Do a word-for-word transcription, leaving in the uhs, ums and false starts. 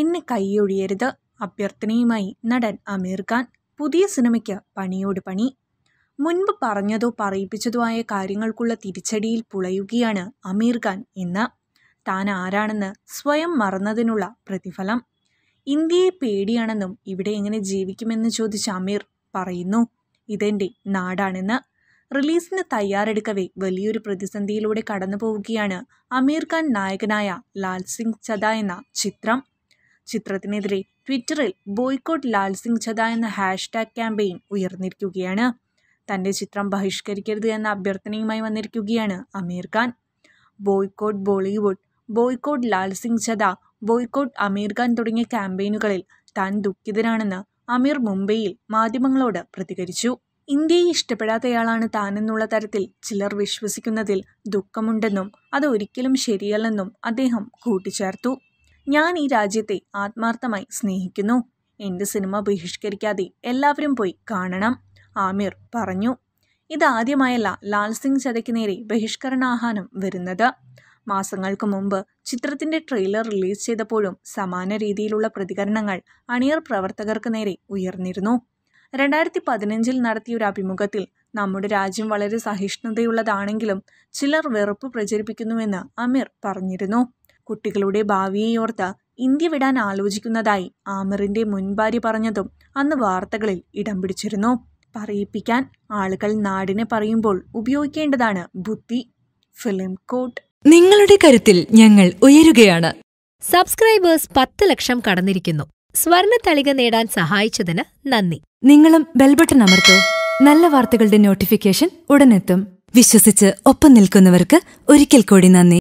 എന്നെ കൈയൊഴിയരുത് അഭ്യർത്ഥനയുമായി നടൻ ആമിർ ഖാൻ പുതിയ സിനിമയ്ക്ക് പണിയോട് പണി. മുൻപ് പറഞ്ഞതോ പറയിപ്പിച്ചതോ ആയ കാര്യങ്ങൾക്കുള്ള തിരിച്ചടിയിൽ പുളയുകയാണ് ആമിർ ഖാൻ എന്ന്. താൻ ആരാണെന്ന് സ്വയം മറന്നതിനുള്ള പ്രതിഫലം. ഇന്ത്യയെ പേടിയാണെന്നും ഇവിടെ എങ്ങനെ ജീവിക്കുമെന്ന് ചോദിച്ച ആമിർ പറയുന്നു ഇതെൻ്റെ നാടാണെന്ന്. റിലീസിന് തയ്യാറെടുക്കവേ വലിയൊരു പ്രതിസന്ധിയിലൂടെ കടന്നു പോവുകയാണ് ആമിർ ഖാൻ നായകനായ ലാൽ സിംഗ് ചദ്ദ എന്ന ചിത്രം. ചിത്രത്തിനെതിരെ ട്വിറ്ററിൽ ബോയ്ക്കോട്ട് ലാൽ സിംഗ് ചദ്ദ എന്ന ഹാഷ്ടാഗ് ക്യാമ്പയിൻ ഉയർന്നിരിക്കുകയാണ്. തൻ്റെ ചിത്രം ബഹിഷ്കരിക്കരുത് എന്ന അഭ്യർത്ഥനയുമായി വന്നിരിക്കുകയാണ് Aamir Khan. Boycott Bollywood, boycott Lal Singh Chaddha, boycott Aamir Khan തുടങ്ങിയ ക്യാമ്പയിനുകളിൽ താൻ ദുഃഖിതനാണെന്ന് ആമിർ മുംബൈയിൽ മാധ്യമങ്ങളോട് പ്രതികരിച്ചു. ഇന്ത്യയെ ഇഷ്ടപ്പെടാത്തയാളാണ് താനെന്നുള്ള തരത്തിൽ ചിലർ വിശ്വസിക്കുന്നതിൽ ദുഃഖമുണ്ടെന്നും അത് ഒരിക്കലും ശരിയല്ലെന്നും അദ്ദേഹം കൂട്ടിച്ചേർത്തു. ഞാൻ ഈ രാജ്യത്തെ ആത്മാർത്ഥമായി സ്നേഹിക്കുന്നു. എൻ്റെ സിനിമ ബഹിഷ്കരിക്കാതെ എല്ലാവരും പോയി കാണണം, ആമിർ പറഞ്ഞു. ഇതാദ്യമായല്ല ലാൽ സിംഗ് ചദ്ദയ്ക്ക് നേരെ ബഹിഷ്കരണാഹ്വാനം വരുന്നത്. മാസങ്ങൾക്ക് മുമ്പ് ചിത്രത്തിൻ്റെ ട്രെയിലർ റിലീസ് ചെയ്തപ്പോഴും സമാന രീതിയിലുള്ള പ്രതികരണങ്ങൾ അണിയർ പ്രവർത്തകർക്ക് നേരെ ഉയർന്നിരുന്നു. രണ്ടായിരത്തി പതിനഞ്ചിൽ നടത്തിയൊരു അഭിമുഖത്തിൽ നമ്മുടെ രാജ്യം വളരെ സഹിഷ്ണുതയുള്ളതാണെങ്കിലും ചിലർ വെറുപ്പ് പ്രചരിപ്പിക്കുന്നുവെന്ന് ആമിർ പറഞ്ഞിരുന്നു. കുട്ടികളുടെ ഭാവിയെയോർത്ത് ഇന്ത്യ വിടാൻ ആലോചിക്കുന്നതായി ആമിറിൻ്റെ മുൻഭാര്യ പറഞ്ഞതും അന്ന് വാർത്തകളിൽ ഇടം പിടിച്ചിരുന്നു. പറയിപ്പിക്കാൻ ആളുകൾ നാടിനെ പറയുമ്പോൾ ഉപയോഗിക്കേണ്ടതാണ് ബുദ്ധി. ഫിലിം കോട്ട്, നിങ്ങളുടെ കരുത്തിൽ ഞങ്ങൾ ഉയരുകയാണ്. സബ്സ്ക്രൈബേഴ്സ് പത്ത് ലക്ഷം കടന്നിരിക്കുന്നു. സ്വർണത്തളിക നേടാൻ സഹായിച്ചതിന് നന്ദി. നിങ്ങളും ബെൽബട്ടൺ അമർത്തോ. നല്ല വാർത്തകളുടെ നോട്ടിഫിക്കേഷൻ ഉടനെത്തും. വിശ്വസിച്ച് ഒപ്പം നിൽക്കുന്നവർക്ക് ഒരിക്കൽ കൂടി നന്ദി.